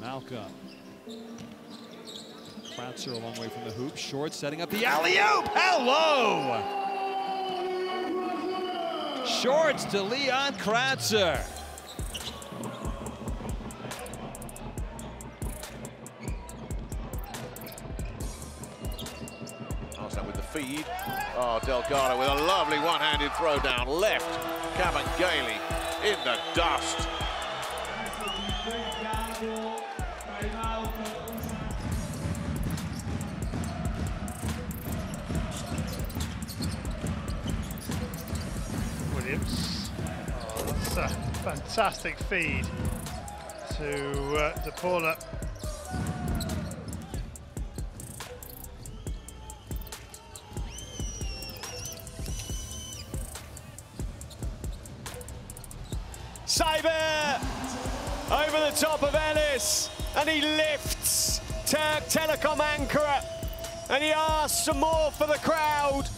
Malcolm. Kratzer a long way from the hoop. Short, setting up the alley-oop. Hello! Shorts to Leon Kratzer. Also with the feed. Oh, Delgado with a lovely one-handed throw down left. Cavan Gailey in the dust. Fantastic feed to Paula. Cyber over the top of Ellis, and he lifts Turk Telecom Anchor, and he asks some more for the crowd.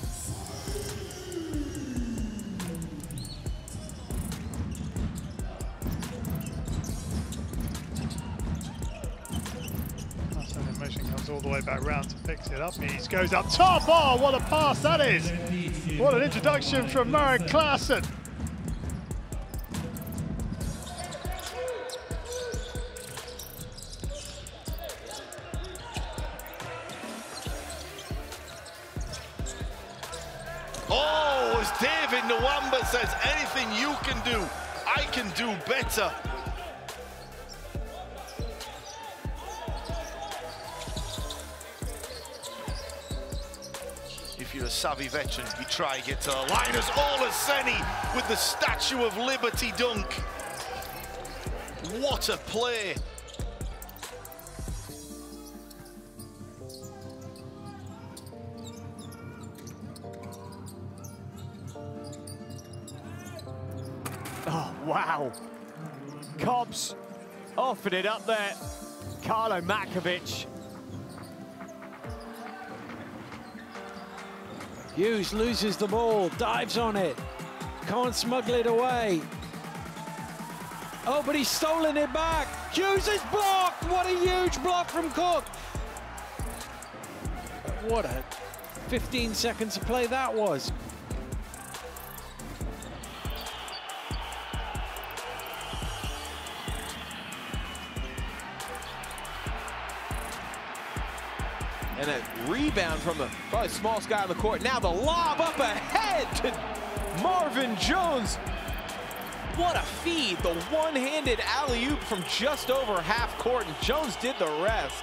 All the way back round to fix it up. He goes up top. Oh, what a pass that is! What an introduction from Marek Klassen. Oh, as David Nwamba says, anything you can do, I can do better. You're a savvy veteran, you try to get to the line as Olaseni with the Statue of Liberty dunk. What a play. Oh, wow. Cobbs offered it up there. Carlo Makovic. Hughes loses the ball, dives on it, can't smuggle it away. Oh, but he's stolen it back. Hughes is blocked. What a huge block from Cook. What a 15 seconds of play that was. And a rebound from the probably smallest guy on the court. Now the lob up ahead to Marvin Jones. What a feed. The one-handed alley-oop from just over half court. And Jones did the rest.